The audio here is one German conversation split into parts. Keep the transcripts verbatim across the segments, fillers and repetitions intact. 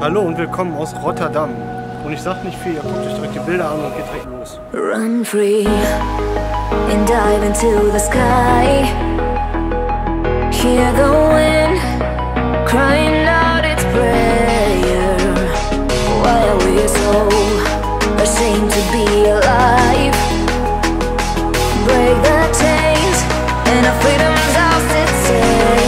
Hallo und willkommen aus Rotterdam. Und ich sag nicht viel, ihr guckt euch direkt die Bilder an und geht direkt los. Run free and dive into the sky. Hear the wind crying out its prayer. Why are we so ashamed to be alive? Break the chains and our freedom's ours to take.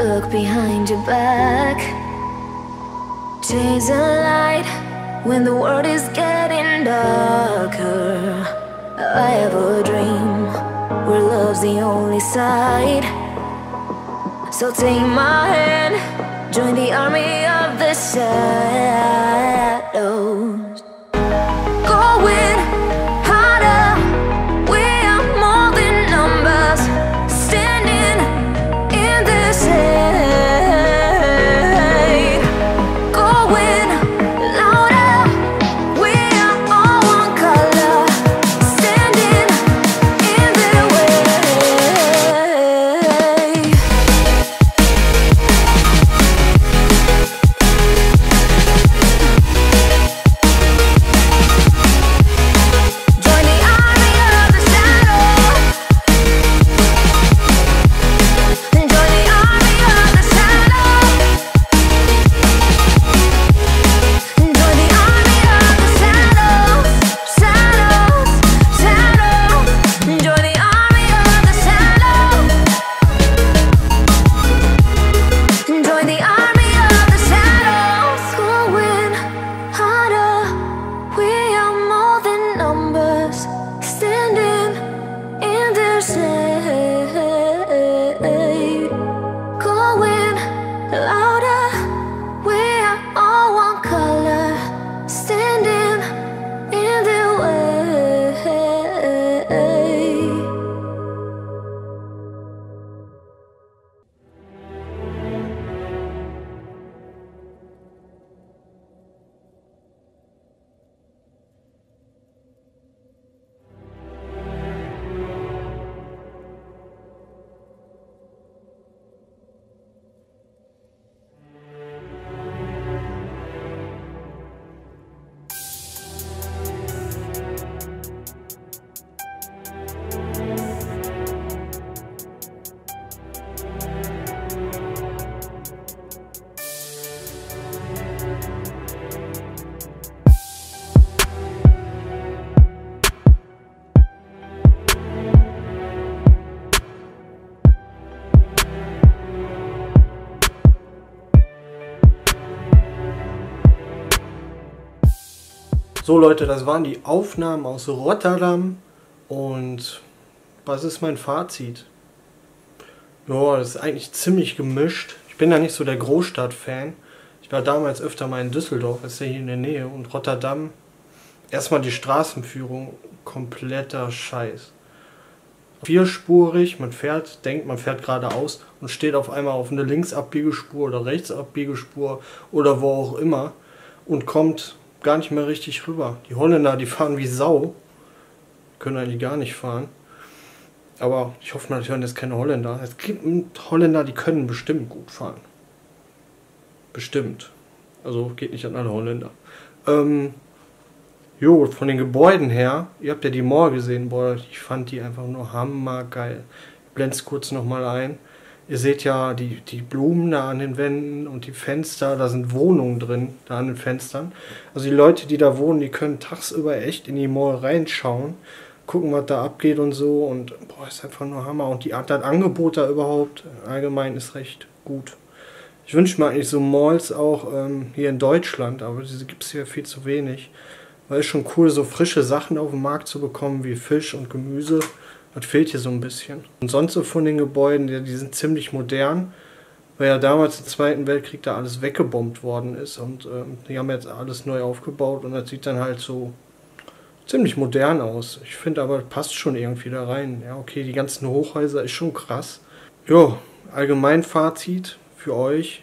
Look behind your back. Chase a light when the world is getting darker. I have a dream where love's the only side. So take my hand, join the army of the shadows. So Leute, das waren die Aufnahmen aus Rotterdam und was ist mein Fazit? Ja, das ist eigentlich ziemlich gemischt. Ich bin ja nicht so der Großstadt-Fan. Ich war damals öfter mal in Düsseldorf, das ist ja hier in der Nähe, und Rotterdam, erstmal die Straßenführung, kompletter Scheiß. Vierspurig, man fährt, denkt man fährt geradeaus und steht auf einmal auf eine Linksabbiegespur oder Rechtsabbiegespur oder wo auch immer und kommt gar nicht mehr richtig rüber. Die Holländer, die fahren wie Sau. Können eigentlich gar nicht fahren. Aber ich hoffe mal, das hören jetzt keine Holländer. Es gibt Holländer, die können bestimmt gut fahren. Bestimmt. Also geht nicht an alle Holländer. Ähm, jo, von den Gebäuden her, ihr habt ja die Mall gesehen, boah, ich fand die einfach nur hammergeil. Ich blende es kurz nochmal ein. Ihr seht ja die, die Blumen da an den Wänden und die Fenster, da sind Wohnungen drin, da an den Fenstern. Also die Leute, die da wohnen, die können tagsüber echt in die Mall reinschauen. gucken, was da abgeht und so. Und boah, ist einfach nur Hammer. Und die Art, das Angebot da überhaupt allgemein ist recht gut. Ich wünsche mir eigentlich so Malls auch ähm, hier in Deutschland, aber diese gibt es hier viel zu wenig. Weil es schon cool, so frische Sachen auf dem Markt zu bekommen, wie Fisch und Gemüse. Das fehlt hier so ein bisschen. Und sonst so von den Gebäuden, die, die sind ziemlich modern, weil ja damals im Zweiten Weltkrieg da alles weggebombt worden ist. Und ähm, die haben jetzt alles neu aufgebaut und das sieht dann halt so ziemlich modern aus. Ich finde aber, passt schon irgendwie da rein. Ja, okay, die ganzen Hochhäuser ist schon krass. Jo, allgemein Fazit für euch.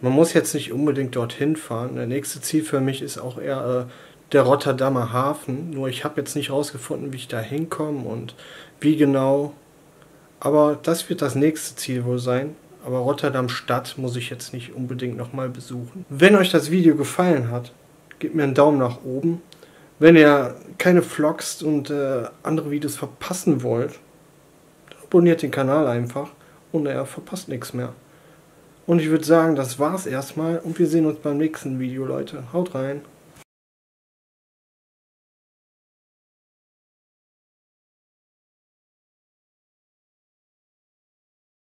Man muss jetzt nicht unbedingt dorthin fahren. Der nächste Ziel für mich ist auch eher äh, der Rotterdamer Hafen. Nur ich habe jetzt nicht rausgefunden, wie ich da hinkomme und wie genau. Aber das wird das nächste Ziel wohl sein. Aber Rotterdam Stadt muss ich jetzt nicht unbedingt nochmal besuchen. Wenn euch das Video gefallen hat, gebt mir einen Daumen nach oben. Wenn ihr keine Vlogs und äh, andere Videos verpassen wollt, abonniert den Kanal einfach und ihr verpasst nichts mehr. Und ich würde sagen, das war's erstmal und wir sehen uns beim nächsten Video, Leute. Haut rein!